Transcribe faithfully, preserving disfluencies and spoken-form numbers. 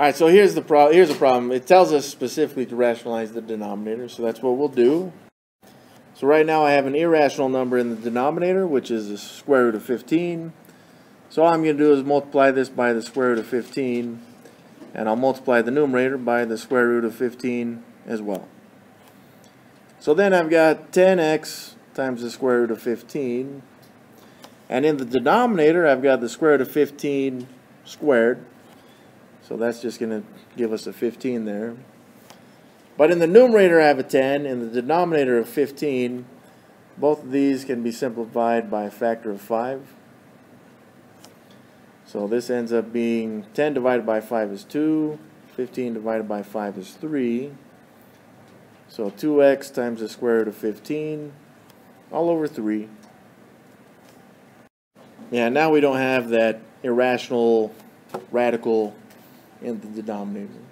All right, so here's the pro here's the problem. It tells us specifically to rationalize the denominator, so that's what we'll do. So right now I have an irrational number in the denominator, which is the square root of fifteen. So all I'm going to do is multiply this by the square root of fifteen, and I'll multiply the numerator by the square root of fifteen as well. So then I've got ten x times the square root of fifteen, and in the denominator I've got the square root of fifteen squared, so that's just going to give us a fifteen there. But in the numerator I have a ten, in the denominator of fifteen. Both of these can be simplified by a factor of five. So this ends up being ten divided by five is two, fifteen divided by five is three. So two x times the square root of fifteen, all over three. Yeah, now we don't have that irrational radical in the denominator.